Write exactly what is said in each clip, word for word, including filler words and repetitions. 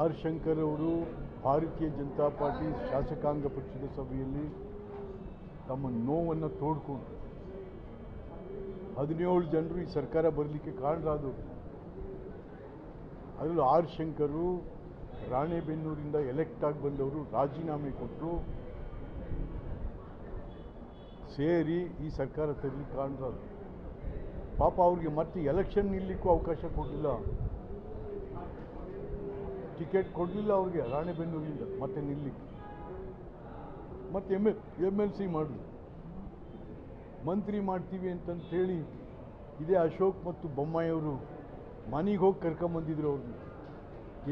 R Shankar ಅವರು ಭಾರತೀಯ Janata party ಶಾಸಕಾಂಗ ಪಕ್ಷದ ಸಭೆಯಲ್ಲಿ ತಮ್ಮ ನೋವನ್ನು ತೋಡ್ಕೊಂಡು ಹದಿನೇಳು ಜನರು ಈ ಸರ್ಕಾರ ಬರಲಿಕ್ಕೆ ಕಾರಣರಾದರು. ಅದರಲ್ಲೂ ಆರ್ ಶಂಕರು ರಾಣೆಬೆನ್ನೂರಿಂದ ಎಲೆಕ್ಟ್ ಆಗಿ ಬಂದವರು, ರಾಜೀನಾಮೆ ಕೊಟ್ಟರು, ಸೇರಿ ಈ ಸರ್ಕಾರ ತರಲಿಕ್ಕೆ ಕಾರಣರಾದರು. ಪಾಪ ಅವ್ರಿಗೆ ಮತ್ತೆ ಎಲೆಕ್ಷನ್ ನಿಲ್ಲಕ್ಕೂ ಅವಕಾಶ ಕೊಡಲಿಲ್ಲ, ಟಿಕೆಟ್ ಕೊಡಲಿಲ್ಲ ಅವ್ರಿಗೆ ರಾಣೆಬೆನ್ನೂರಿಂದ ಮತ್ತೆ ನಿಲ್ಲಕ್ಕೆ. ಮತ್ತು M L M L C ಮಾಡಲಿ, ಮಂತ್ರಿ ಮಾಡ್ತೀವಿ ಅಂತಂಥೇಳಿ ಇದೇ ಅಶೋಕ್ ಮತ್ತು ಬೊಮ್ಮಾಯಿ ಅವರು ಮನೆಗೆ ಹೋಗಿ ಕರ್ಕೊಂಬಂದಿದ್ರು ಅವ್ರನ್ನ.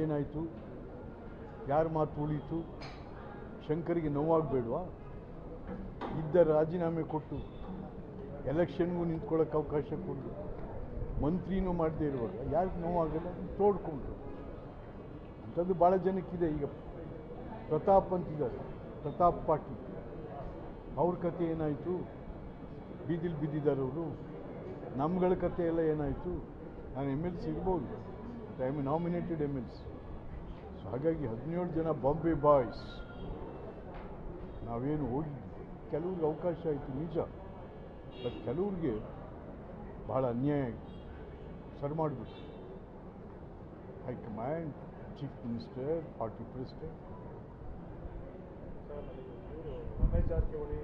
ಏನಾಯಿತು? ಯಾರ ಮಾತು ಉಳೀತು? ಶಂಕರಿಗೆ ನೋವಾಗಬೇಡವಾ? ಇದ್ದ ರಾಜೀನಾಮೆ ಕೊಟ್ಟು ಎಲೆಕ್ಷನ್ಗೂ ನಿಂತ್ಕೊಳ್ಳೋಕ್ಕೆ ಅವಕಾಶ ಕೊಡಲಿ, ಮಂತ್ರಿನೂ ಮಾಡದೇ ಇರುವಾಗ ಯಾರಿಗೆ ನೋವಾಗಲ್ಲ? ತೋಡ್ಕೊಂಡ್ರು ಅಂಥದ್ದು ಭಾಳ ಜನಕ್ಕಿದೆ. ಈಗ ಪ್ರತಾಪ್ ಅಂತಿದ್ದಾರೆ, ಪ್ರತಾಪ್ ಪಾಟೀಲ್, ಅವ್ರ ಕಥೆ ಏನಾಯಿತು? ಬೀದಿಲಿ ಬಿದ್ದಿದ್ದಾರೆ ಅವರು. ನಮ್ಗಳ ಕಥೆ ಎಲ್ಲ ಏನಾಯಿತು? ನಾನು ಎಮ್ ಎಲ್ ಸಿ ಇರ್ಬೋದು, I am a nominated M L C. So ಹಾಗಾಗಿ ಹದಿನೇಳು ಜನ ಬಾಂಬೆ ಬಾಯ್ಸ್ ನಾವೇನು ಹೋಗಿದ್ವಿ. ಕೆಲವ್ರಿಗೆ ಅವಕಾಶ ಆಯಿತು ನಿಜ, ಬಟ್ ಕೆಲವ್ರಿಗೆ ಭಾಳ ಅನ್ಯಾಯ ಆಯಿತು. ಸರ್ ಮಾಡಿಬಿಟ್ಟು high command, chief minister, party president, Ramesh Jarkiholi,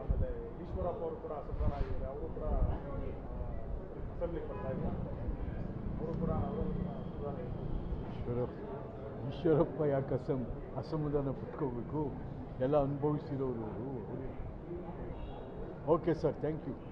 ಆಮೇಲೆ ಈಶ್ವರಪ್ಪ ಅವರು ಕೂಡ ಅಸಮಾನ ಆಗಿದ್ದಾರೆ. ಅವರು ಕೂಡ ಅಸೆಂಬ್ಲಿಗೆ ಬರ್ತಾ ಇದ್ದಾರೆ. ಅವರು ಕೂಡ ಈಶ್ವರಪ್ಪ ಈಶ್ವರಪ್ಪ ಯಾಕೆ ಅಸಂ ಅಸಮಾಧಾನ ಪಟ್ಕೋಬೇಕು? ಎಲ್ಲ ಅನುಭವಿಸಿರೋರು ಅವರು. Okay sir, thank you.